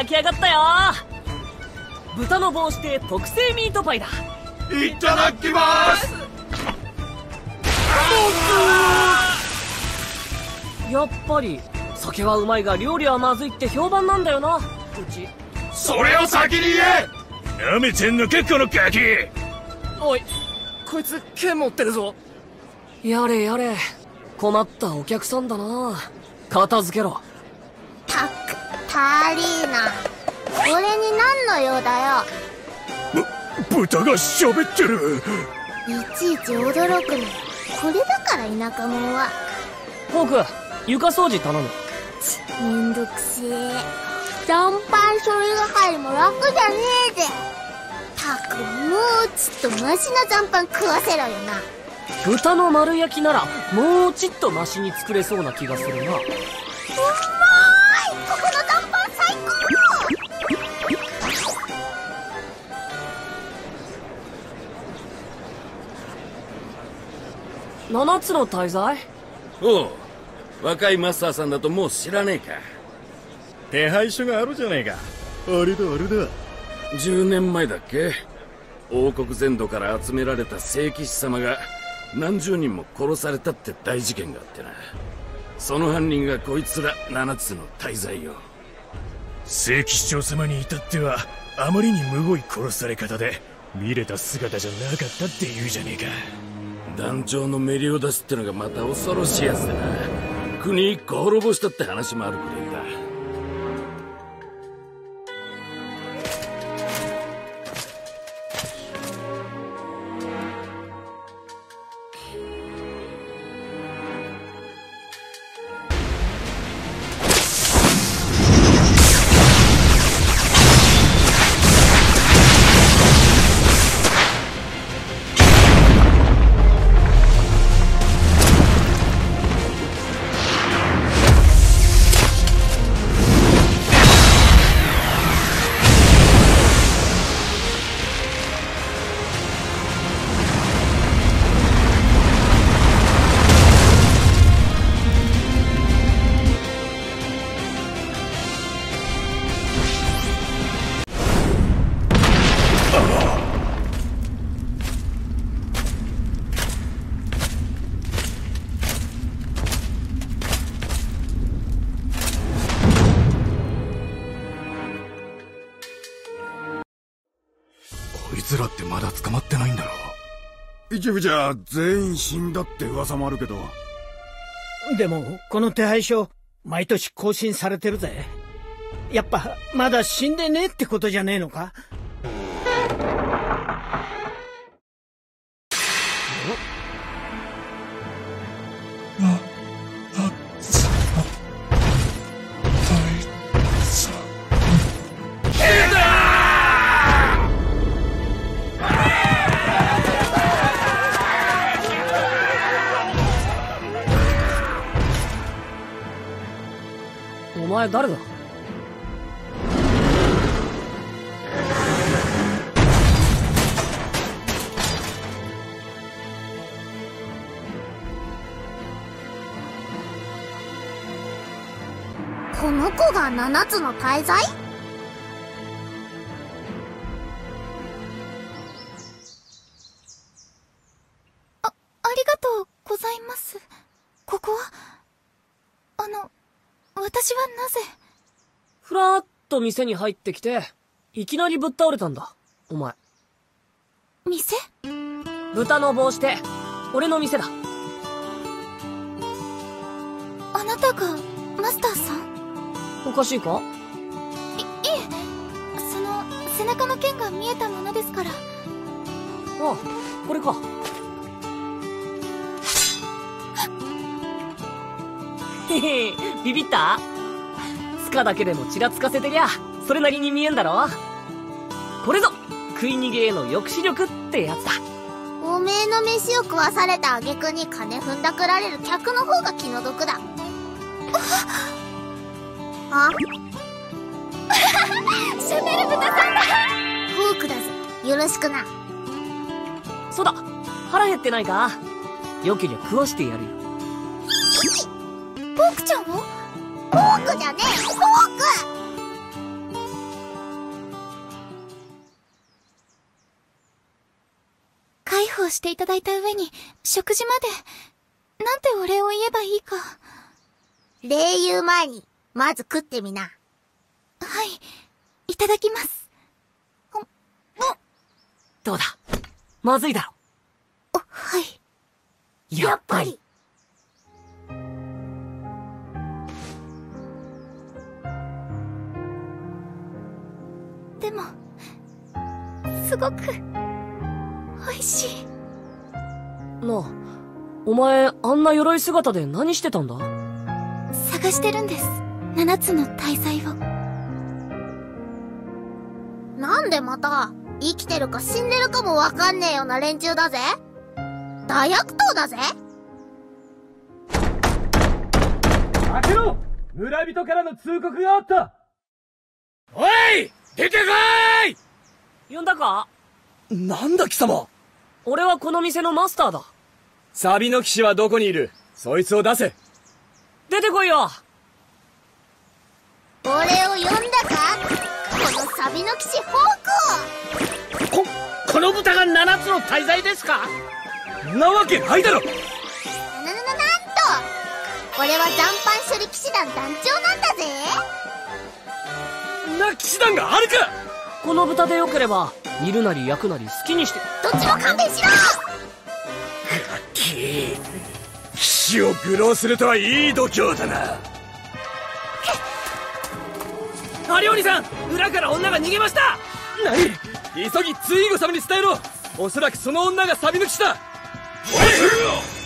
焼き上がったよ。豚の帽子で特製ミートパイだ。いただきます。やっぱり酒はうまいが料理はまずいって評判なんだよな。うちそれを先に言え。なめてんのかこのガキ。おいこいつ剣持ってるぞ。やれやれ困ったお客さんだな。片付けろ。たりーな。俺に何の用だよ。豚が喋ってる。いちいち驚くの。これだから田舎者は。ホーク床掃除頼む。めんどくせえ。残飯処理係も楽じゃねえぜ。たくもうちっとマシな残飯食わせろよな。豚の丸焼きならもうちっとマシに作れそうな気がするな。うまーい。ここの残飯最高。七つの大罪。おう若いマスターさんだともう知らねえか。手配書があるじゃねえか。あれだあれだ。10年前だっけ、王国全土から集められた聖騎士様が何十人も殺されたって大事件があってな。その犯人がこいつら7つの大罪よ。聖騎士長様に至ってはあまりにむごい殺され方で見れた姿じゃなかったって言うじゃねえか。団長のメリオダスってのがまた恐ろしいやつだな。国一個滅ぼしたって話もあるくらいだ。一部じゃ全員死んだって噂もあるけど。でもこの手配書毎年更新されてるぜ。やっぱまだ死んでねえってことじゃねえのか。お前誰だ。この子が7つの大罪。ありがとうございます。ここは私はなぜふらーっと店に入ってきていきなりぶっ倒れたんだお前。店？豚の帽子で俺の店だ。あなたがマスターさん？おかしいか？いえその背中の剣が見えたものですから。ああこれか。ビビった？つかだけでもちらつかせてりゃそれなりに見えんだろ。これぞ食い逃げへの抑止力ってやつだ。おめえの飯を食わされた挙句に金踏んだくられる客の方が気の毒だ。あシャネル豚さんだ。フォークだぞよろしくな。そうだ腹減ってないか。よけりゃ食わしてやるよ。フォークじゃねえフォーク。していただいた上に、食事まで、なんてお礼を言えばいいか。礼言う前に、まず食ってみな。はい、いただきます。どうだ、まずいだろ。はい。やっぱり。でも、すごく、美味しい。なあ、お前、あんな鎧姿で何してたんだ？探してるんです、七つの大罪を。なんでまた、生きてるか死んでるかもわかんねえような連中だぜ。大悪党だぜ。開けろ！村人からの通告があった。おい！出てこい！呼んだか？なんだ貴様。俺はこの店のマスターだ。サビの騎士はどこにいる？そいつを出せ。出てこいよ。俺を呼んだか？このサビの騎士放行！この豚が七つの大罪ですか？なわけないだろ。なんと俺は残飯処理騎士団団長なんだぜ。騎士団があるか。この豚でよければ煮るなり焼くなり好きにして。どっちも勘弁しろ。ガッキー、騎士を愚弄するとはいい度胸だな。有鬼さん、裏から女が逃げました。何？急ぎツイーゴ様に伝えろ。おそらくその女がサビの騎士だ。おい！